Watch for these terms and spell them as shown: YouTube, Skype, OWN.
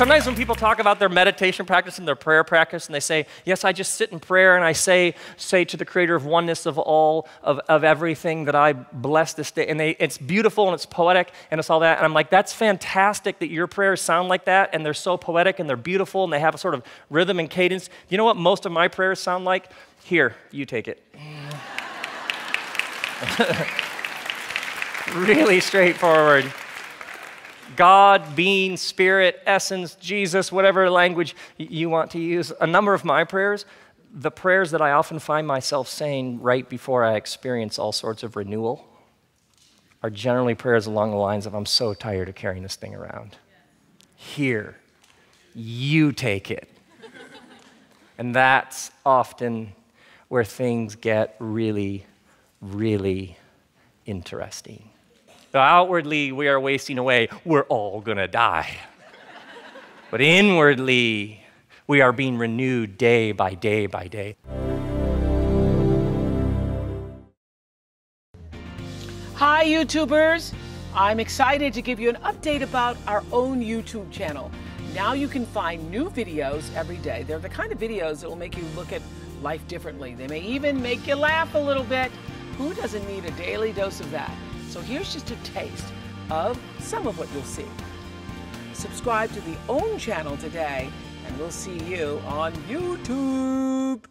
Sometimes when people talk about their meditation practice and their prayer practice, and they say, yes, I just sit in prayer and I say to the creator of oneness of all, of everything that I bless this day. And it's beautiful and it's poetic and it's all that. And I'm like, that's fantastic that your prayers sound like that and they're so poetic and they're beautiful and they have a sort of rhythm and cadence. You know what most of my prayers sound like? Here, you take it. Really straightforward. God, being, spirit, essence, Jesus, whatever language you want to use. A number of my prayers, the prayers that I often find myself saying right before I experience all sorts of renewal, are generally prayers along the lines of, I'm so tired of carrying this thing around. Here, you take it. And that's often where things get really, really interesting. So outwardly, we are wasting away. We're all gonna die. But inwardly, we are being renewed day by day by day. Hi, YouTubers. I'm excited to give you an update about our own YouTube channel. Now you can find new videos every day. They're the kind of videos that will make you look at life differently. They may even make you laugh a little bit. Who doesn't need a daily dose of that? So here's just a taste of some of what you'll see. Subscribe to the OWN channel today, and we'll see you on YouTube.